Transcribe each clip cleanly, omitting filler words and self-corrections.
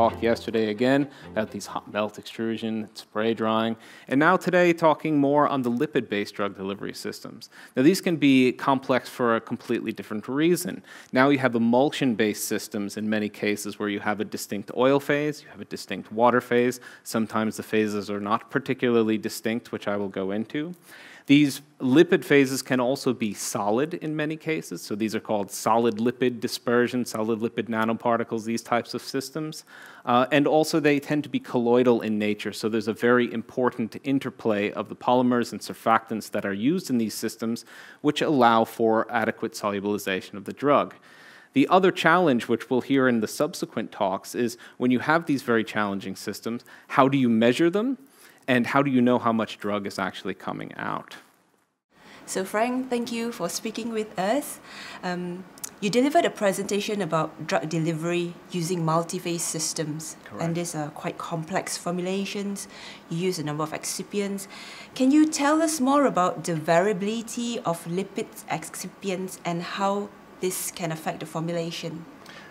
talked yesterday again about these hot melt extrusion, spray drying, and now today talking more on the lipid-based drug delivery systems. Now these can be complex for a completely different reason. Now you have emulsion-based systems in many cases where you have a distinct oil phase, you have a distinct water phase. Sometimes the phases are not particularly distinct, which I will go into. These lipid phases can also be solid in many cases, so these are called solid lipid dispersion, solid lipid nanoparticles, these types of systems. And also they tend to be colloidal in nature, so there's a very important interplay of the polymers and surfactants that are used in these systems, which allow for adequate solubilization of the drug. The other challenge, which we'll hear in the subsequent talks, is when you have these very challenging systems, how do you measure them? And how do you know how much drug is actually coming out? So Frank, thank you for speaking with us. You delivered a presentation about drug delivery using multi-phase systems. Correct. And these are quite complex formulations. You use a number of excipients. Can you tell us more about the variability of lipids, excipients, and how this can affect the formulation?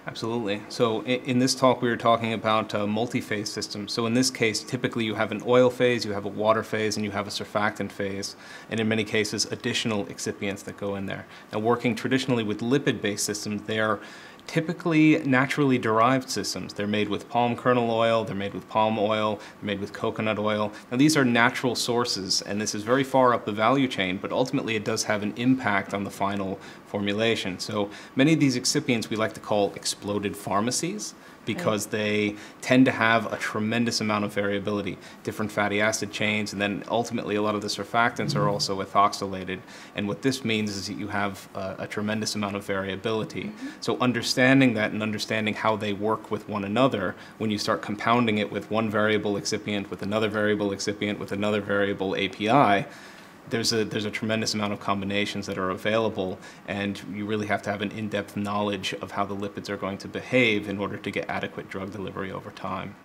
Absolutely. So in this talk, we were talking about multi-phase systems. So in this case, typically you have an oil phase, you have a water phase, and you have a surfactant phase, and in many cases, additional excipients that go in there. Now, working traditionally with lipid-based systems, they are typically naturally derived systems. They're made with palm kernel oil, they're made with palm oil, they're made with coconut oil. Now these are natural sources, and this is very far up the value chain, but ultimately it does have an impact on the final formulation. So many of these excipients we like to call exploded pharmacies, because they tend to have a tremendous amount of variability, different fatty acid chains, and then ultimately a lot of the surfactants are also ethoxylated. And what this means is that you have a tremendous amount of variability. So understanding that and understanding how they work with one another, when you start compounding it with one variable excipient, with another variable excipient, with another variable API, there's a tremendous amount of combinations that are available, and you really have to have an in-depth knowledge of how the lipids are going to behave in order to get adequate drug delivery over time.